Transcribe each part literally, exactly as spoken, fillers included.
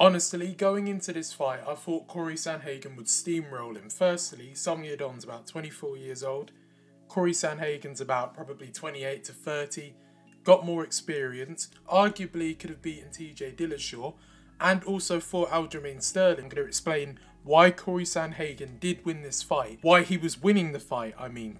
Honestly, going into this fight, I thought Cory Sandhagen would steamroll him. Firstly, Song Yadong's about twenty-four years old. Cory Sandhagen's about probably twenty-eight to thirty. Got more experience. Arguably could have beaten T J Dillashaw. And also for Aljamain Sterling. I'm going to explain why Cory Sandhagen did win this fight. Why he was winning the fight, I mean.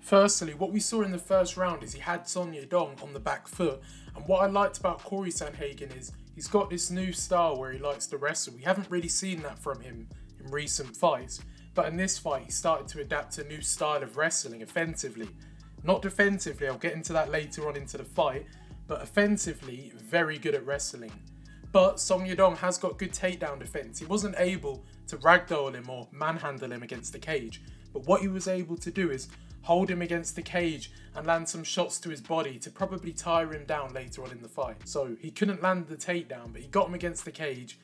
Firstly, what we saw in the first round is he had Song Yadong on the back foot. And what I liked about Cory Sandhagen is he's got this new style where he likes to wrestle. We haven't really seen that from him in recent fights. But in this fight, he started to adapt to a new style of wrestling offensively. Not defensively, I'll get into that later on into the fight. But offensively, very good at wrestling. But Song Yadong has got good takedown defense. He wasn't able to ragdoll him or manhandle him against the cage. But what he was able to do is hold him against the cage and land some shots to his body to probably tire him down later on in the fight. So he couldn't land the takedown, but he got him against the cage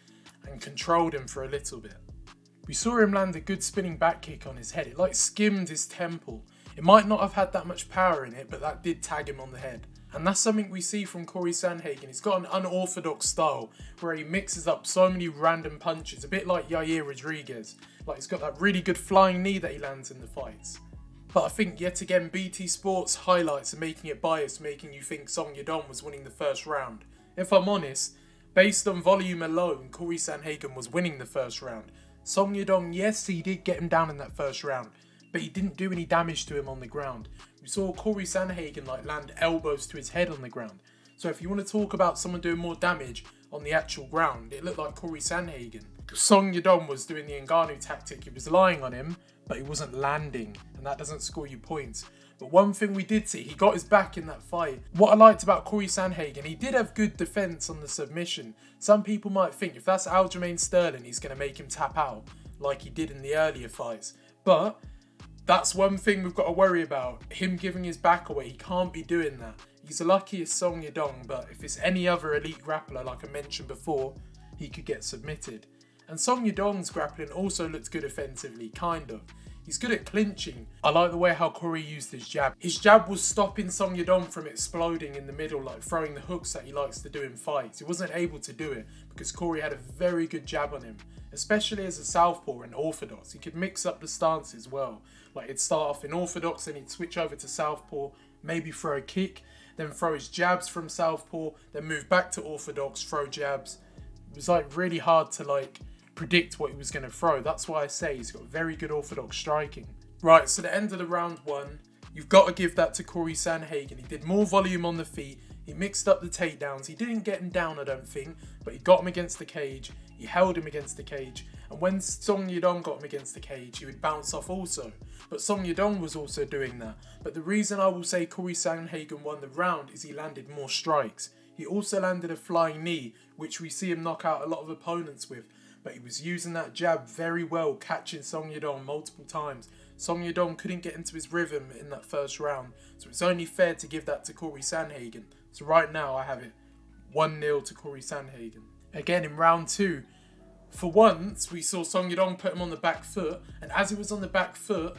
and controlled him for a little bit. We saw him land a good spinning back kick on his head. It like skimmed his temple. It might not have had that much power in it, but that did tag him on the head. And that's something we see from Cory Sandhagen. He's got an unorthodox style where he mixes up so many random punches, a bit like Yair Rodriguez. Like he's got that really good flying knee that he lands in the fights. But I think, yet again, B T Sports highlights are making it biased, making you think Song Yadong was winning the first round. If I'm honest, based on volume alone, Cory Sandhagen was winning the first round. Song Yadong, yes, he did get him down in that first round, but he didn't do any damage to him on the ground. We saw Cory Sandhagen like land elbows to his head on the ground. So if you want to talk about someone doing more damage on the actual ground, it looked like Cory Sandhagen. Song Yadong was doing the Ngannou tactic. He was lying on him, but he wasn't landing, and that doesn't score you points. But one thing we did see, he got his back in that fight. What I liked about Cory Sandhagen, he did have good defense on the submission. Some people might think if that's Aljamain Sterling, he's going to make him tap out like he did in the earlier fights. But that's one thing we've got to worry about, him giving his back away. He can't be doing that. He's the luckiest Song Yadong, but if it's any other elite grappler, like I mentioned before, he could get submitted. And Song Yadong's grappling also looks good offensively, kind of. He's good at clinching. I like the way how Cory used his jab. His jab was stopping Song Yadong from exploding in the middle, like throwing the hooks that he likes to do in fights. He wasn't able to do it because Cory had a very good jab on him, especially as a southpaw and orthodox. He could mix up the stance as well. Like he'd start off in orthodox and he'd switch over to southpaw, maybe throw a kick, then throw his jabs from southpaw, then move back to orthodox, throw jabs. It was like really hard to like predict what he was going to throw. That's why I say he's got very good orthodox striking. Right, so the end of the round one, you've got to give that to Cory Sandhagen. He did more volume on the feet. He mixed up the takedowns. He didn't get him down, I don't think, but he got him against the cage. He held him against the cage. And when Song Yadong got him against the cage, he would bounce off also. But Song Yadong was also doing that. But the reason I will say Cory Sandhagen won the round is he landed more strikes. He also landed a flying knee, which we see him knock out a lot of opponents with. But he was using that jab very well, catching Song Yadong multiple times. Song Yadong couldn't get into his rhythm in that first round, so it's only fair to give that to Cory Sandhagen. So right now I have it one nil to Cory Sandhagen. Again in round two, for once we saw Song Yadong put him on the back foot, and as he was on the back foot,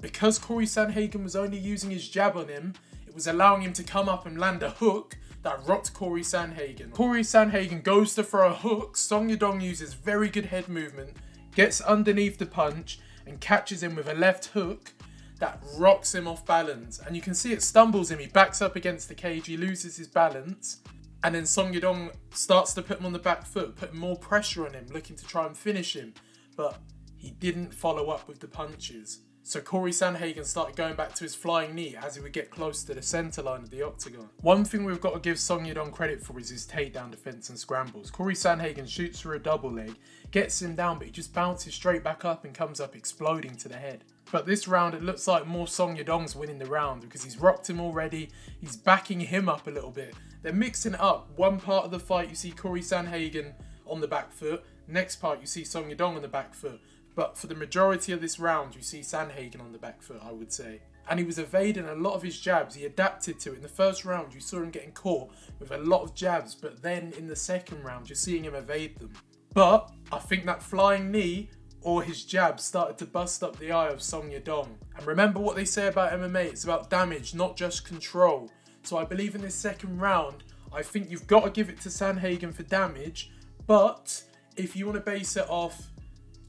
because Cory Sandhagen was only using his jab on him, it was allowing him to come up and land a hook that rocked Cory Sandhagen. Cory Sandhagen goes to throw a hook. Song Yadong uses very good head movement, gets underneath the punch and catches him with a left hook that rocks him off balance. And you can see it stumbles him. He backs up against the cage. He loses his balance. And then Song Yadong starts to put him on the back foot, putting more pressure on him, looking to try and finish him. But he didn't follow up with the punches. So Cory Sandhagen started going back to his flying knee as he would get close to the centre line of the octagon. One thing we've got to give Song Yadong credit for is his takedown defence and scrambles. Cory Sandhagen shoots for a double leg, gets him down, but he just bounces straight back up and comes up exploding to the head. But this round, it looks like more Song Yadong's winning the round because he's rocked him already, he's backing him up a little bit. They're mixing it up. One part of the fight you see Cory Sandhagen on the back foot, next part you see Song Yadong on the back foot. But for the majority of this round, you see Sandhagen on the back foot, I would say. And he was evading a lot of his jabs. He adapted to it. In the first round, you saw him getting caught with a lot of jabs. But then in the second round, you're seeing him evade them. But I think that flying knee or his jab started to bust up the eye of Song Yadong. And remember what they say about M M A. It's about damage, not just control. So I believe in this second round, I think you've got to give it to Sandhagen for damage. But if you want to base it off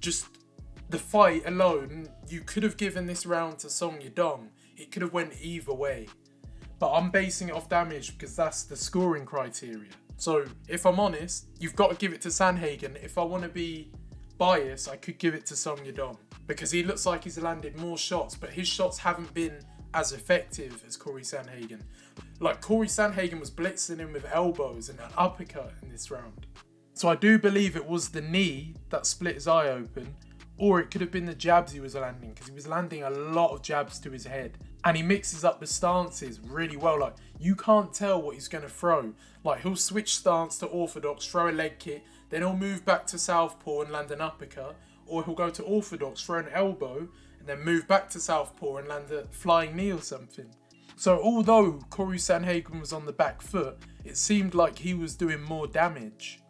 just the fight alone, you could have given this round to Song Yadong. It could have went either way. But I'm basing it off damage because that's the scoring criteria. So if I'm honest, you've got to give it to Sandhagen. If I want to be biased, I could give it to Song Yadong because he looks like he's landed more shots, but his shots haven't been as effective as Cory Sandhagen. Like, Cory Sandhagen was blitzing him with elbows and an uppercut in this round. So I do believe it was the knee that split his eye open, or it could have been the jabs he was landing, because he was landing a lot of jabs to his head. And he mixes up the stances really well. Like, you can't tell what he's going to throw. Like, he'll switch stance to orthodox, throw a leg kick, then he'll move back to southpaw and land an uppercut, or he'll go to orthodox, throw an elbow, and then move back to southpaw and land a flying knee or something. So although Cory Sandhagen was on the back foot, it seemed like he was doing more damage.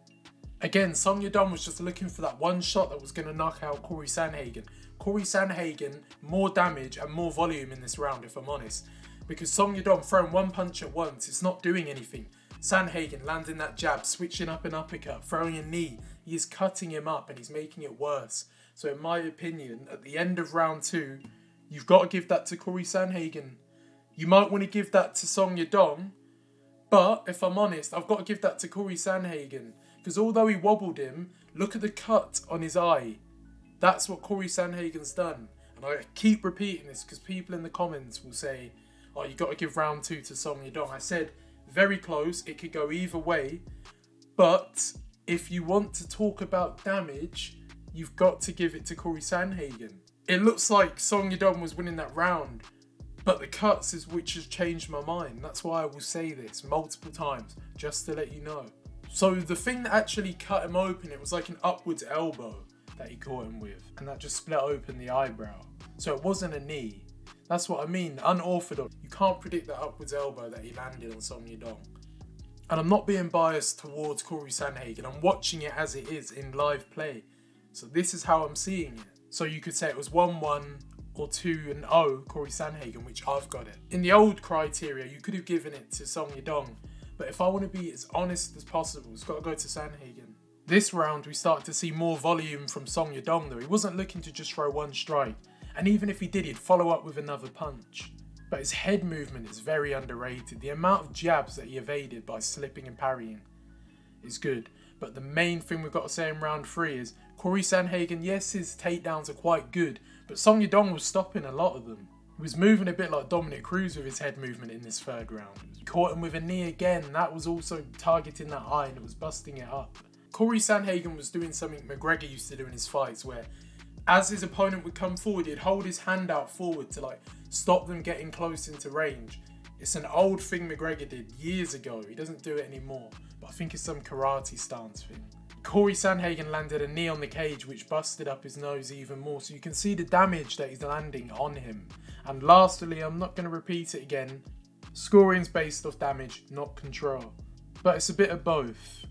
Again, Song Yadong was just looking for that one shot that was going to knock out Cory Sandhagen. Cory Sandhagen, more damage and more volume in this round, if I'm honest. Because Song Yadong throwing one punch at once, it's not doing anything. Sandhagen landing that jab, switching up an uppercut, throwing a knee. He is cutting him up and he's making it worse. So in my opinion, at the end of round two, you've got to give that to Cory Sandhagen. You might want to give that to Song Yadong, but if I'm honest, I've got to give that to Cory Sandhagen. Because although he wobbled him, look at the cut on his eye. That's what Cory Sandhagen's done. And I keep repeating this because people in the comments will say, oh, you got to give round two to Song Yadong. I said, very close. It could go either way. But if you want to talk about damage, you've got to give it to Cory Sandhagen. It looks like Song Yadong was winning that round. But the cuts is which has changed my mind. That's why I will say this multiple times, just to let you know. So the thing that actually cut him open, it was like an upwards elbow that he caught him with. And that just split open the eyebrow. So it wasn't a knee. That's what I mean, unorthodox. You can't predict that upwards elbow that he landed on Song Yadong. And I'm not being biased towards Cory Sandhagen. I'm watching it as it is in live play. So this is how I'm seeing it. So you could say it was one one or two and oh Cory Sandhagen, which I've got it. In the old criteria, you could have given it to Song Yadong. But if I want to be as honest as possible, it's got to go to Sandhagen. This round, we started to see more volume from Song Yadong though. He wasn't looking to just throw one strike. And even if he did, he'd follow up with another punch. But his head movement is very underrated. The amount of jabs that he evaded by slipping and parrying is good. But the main thing we've got to say in round three is, Cory Sandhagen, yes, his takedowns are quite good, but Song Yadong was stopping a lot of them. He was moving a bit like Dominic Cruz with his head movement in this third round. He caught him with a knee again, that was also targeting that eye and it was busting it up. Cory Sandhagen was doing something McGregor used to do in his fights where, as his opponent would come forward, he'd hold his hand out forward to like stop them getting close into range. It's an old thing McGregor did years ago, he doesn't do it anymore, but I think it's some karate stance thing. Cory Sandhagen landed a knee on the cage which busted up his nose even more, so you can see the damage that he's landing on him. And lastly, I'm not going to repeat it again, scoring's based off damage, not control. But it's a bit of both,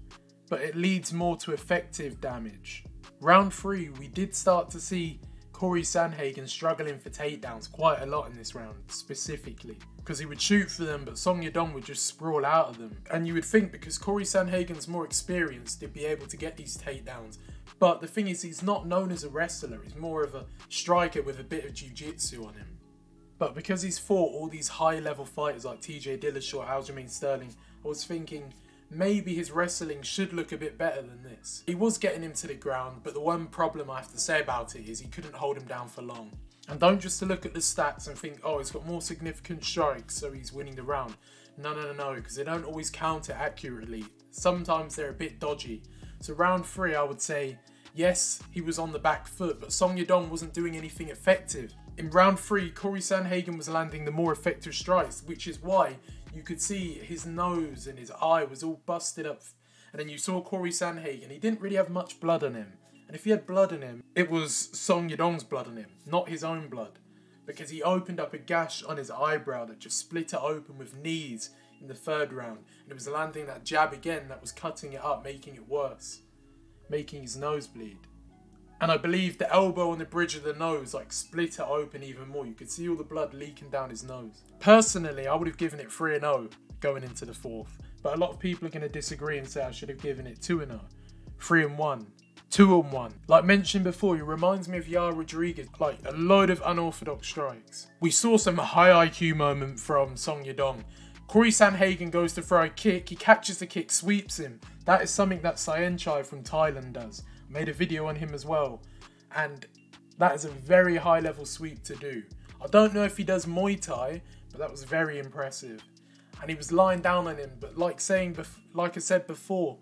but it leads more to effective damage. Round three, we did start to see Cory Sandhagen struggling for takedowns quite a lot in this round, specifically. Because he would shoot for them, but Song Yadong would just sprawl out of them. And you would think because Cory Sandhagen's more experienced, he'd be able to get these takedowns. But the thing is, he's not known as a wrestler. He's more of a striker with a bit of jiu-jitsu on him. But because he's fought all these high-level fighters like T J Dillashaw, Aljamain Sterling, I was thinking maybe his wrestling should look a bit better than this. He was getting him to the ground, but the one problem I have to say about it is he couldn't hold him down for long. And don't just look at the stats and think, oh, he's got more significant strikes, so he's winning the round. No, no, no, no, because they don't always count it accurately. Sometimes they're a bit dodgy. So round three, I would say, yes, he was on the back foot, but Song Yadong wasn't doing anything effective. In round three, Cory Sandhagen was landing the more effective strikes, which is why you could see his nose and his eye was all busted up. And then you saw Cory Sandhagen, he didn't really have much blood on him. And if he had blood on him, it was Song Yadong's blood on him, not his own blood. Because he opened up a gash on his eyebrow that just split it open with knees in the third round. And it was landing that jab again that was cutting it up, making it worse. Making his nose bleed. And I believe the elbow on the bridge of the nose like split it open even more. You could see all the blood leaking down his nose. Personally, I would have given it three and oh going into the fourth. But a lot of people are going to disagree and say I should have given it two and oh, three and one. two and one. Like mentioned before, he reminds me of Yair Rodriguez, like a load of unorthodox strikes. We saw some high I Q moment from Song Yadong. Cory Sandhagen goes to throw a kick, he catches the kick, sweeps him. That is something that Saenchai from Thailand does. I made a video on him as well. And that is a very high level sweep to do. I don't know if he does Muay Thai, but that was very impressive. And he was lying down on him, but like saying, like I said before,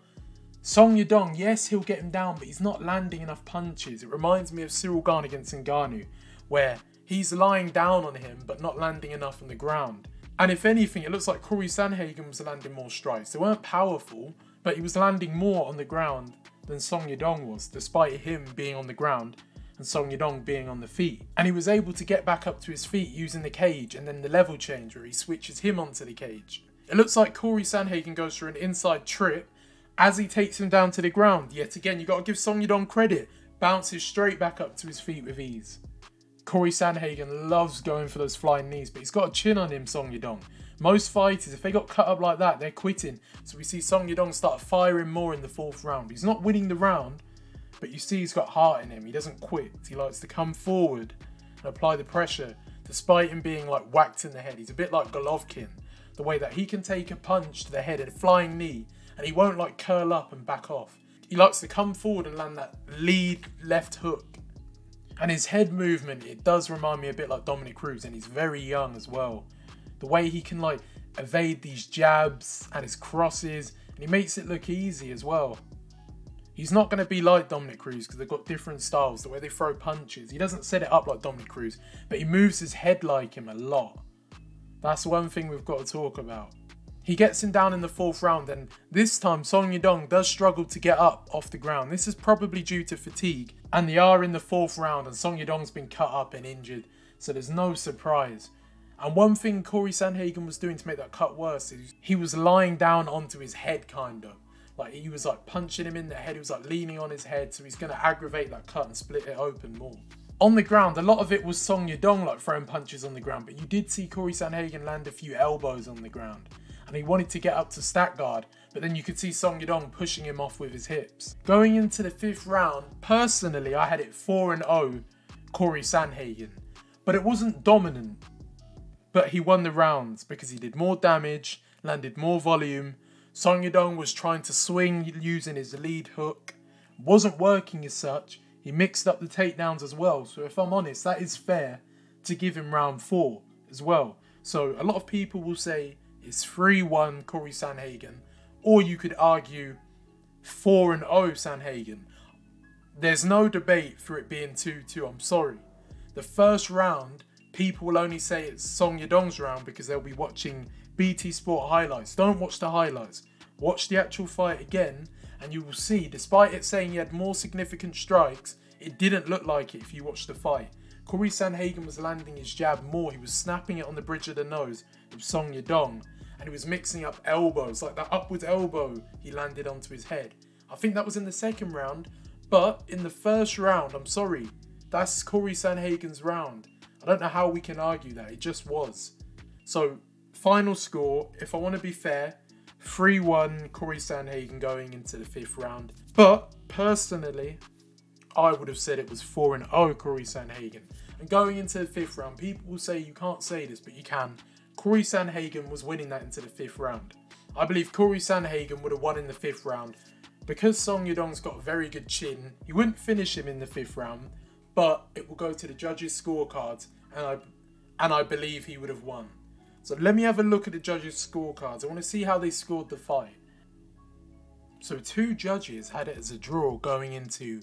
Song Yadong, yes, he'll get him down, but he's not landing enough punches. It reminds me of Cyril Gane against Ngannou, where he's lying down on him, but not landing enough on the ground. And if anything, it looks like Cory Sandhagen was landing more strikes. They weren't powerful, but he was landing more on the ground than Song Yadong was, despite him being on the ground and Song Yadong being on the feet. And he was able to get back up to his feet using the cage and then the level change where he switches him onto the cage. It looks like Cory Sandhagen goes for an inside trip as he takes him down to the ground. Yet again, you got to give Song Yadong credit. Bounces straight back up to his feet with ease. Cory Sandhagen loves going for those flying knees, but he's got a chin on him, Song Yadong. Most fighters, if they got cut up like that, they're quitting. So we see Song Yadong start firing more in the fourth round. He's not winning the round, but you see he's got heart in him. He doesn't quit. He likes to come forward and apply the pressure, despite him being like whacked in the head. He's a bit like Golovkin, the way that he can take a punch to the head and a flying knee, and he won't like curl up and back off. He likes to come forward and land that lead left hook. And his head movement, it does remind me a bit like Dominic Cruz, and he's very young as well. The way he can like evade these jabs and his crosses, and he makes it look easy as well. He's not going to be like Dominic Cruz because they've got different styles, the way they throw punches. He doesn't set it up like Dominic Cruz, but he moves his head like him a lot. That's one thing we've got to talk about. He gets him down in the fourth round, and this time Song Yadong does struggle to get up off the ground. This is probably due to fatigue, and they are in the fourth round, and Song Yadong's been cut up and injured, so there's no surprise. And one thing Cory Sandhagen was doing to make that cut worse is he was lying down onto his head, kind of. Like he was like punching him in the head, he was like leaning on his head, so he's going to aggravate that cut and split it open more. On the ground, a lot of it was Song Yadong like throwing punches on the ground, but you did see Cory Sandhagen land a few elbows on the ground. And he wanted to get up to stack guard, but then you could see Song Yadong pushing him off with his hips. Going into the fifth round, personally I had it four and oh Cory Sandhagen, but it wasn't dominant. But he won the rounds because he did more damage, landed more volume. Song Yadong was trying to swing using his lead hook. Wasn't working as such. He mixed up the takedowns as well. So if I'm honest, that is fair to give him round four as well. So a lot of people will say it's three one Cory Sandhagen. Or you could argue four and oh Sandhagen. There's no debate for it being two two. I'm sorry. The first round, people will only say it's Song Yadong's round because they'll be watching B T Sport highlights. Don't watch the highlights. Watch the actual fight again and you will see, despite it saying he had more significant strikes, it didn't look like it if you watched the fight. Cory Sandhagen was landing his jab more. He was snapping it on the bridge of the nose of Song Yadong, and he was mixing up elbows, like that upward elbow he landed onto his head. I think that was in the second round, but in the first round, I'm sorry, that's Cory Sandhagen's round. I don't know how we can argue that. It just was. So final score, if I want to be fair, three one Cory Sandhagen going into the fifth round. But personally, I would have said it was four and oh Cory Sandhagen. And going into the fifth round, people will say you can't say this, but you can. Cory Sandhagen was winning that into the fifth round. I believe Cory Sandhagen would have won in the fifth round. Because Song Yadong's got a very good chin, you wouldn't finish him in the fifth round, but it will go to the judges' scorecards, and I, and I believe he would have won. So let me have a look at the judges' scorecards. I want to see how they scored the fight. So two judges had it as a draw going into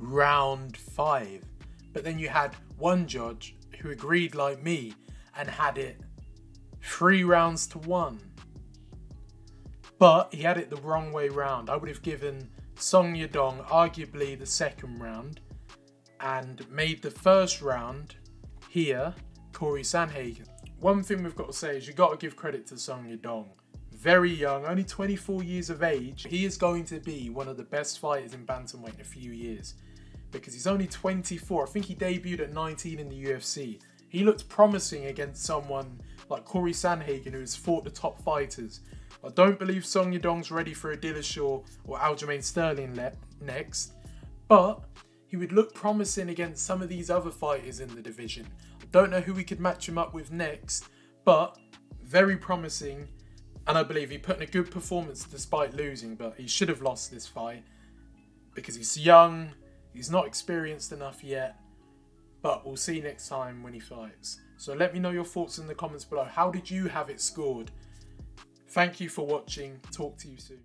round five. But then you had one judge who agreed like me and had it three rounds to one. But he had it the wrong way round. I would have given Song Yadong arguably the second round and made the first round here Cory Sandhagen. One thing we've got to say is you've got to give credit to Song Yadong. Very young, only twenty-four years of age. He is going to be one of the best fighters in bantamweight in a few years because he's only twenty-four. I think he debuted at nineteen in the U F C. He looked promising against someone like Cory Sandhagen who has fought the top fighters. I don't believe Song Yadong's ready for a Dillashaw or Aljamain Sterling next, but he would look promising against some of these other fighters in the division. I don't know who we could match him up with next, but very promising, and I believe he put in a good performance despite losing, but he should have lost this fight because he's young, he's not experienced enough yet, but we'll see next time when he fights. So let me know your thoughts in the comments below. How did you have it scored? Thank you for watching. Talk to you soon.